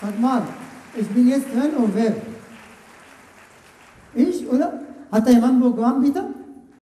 Fatma, ich bin jetzt dran und weg. Ich, oder? Hat da jemand wo gewann, bitte?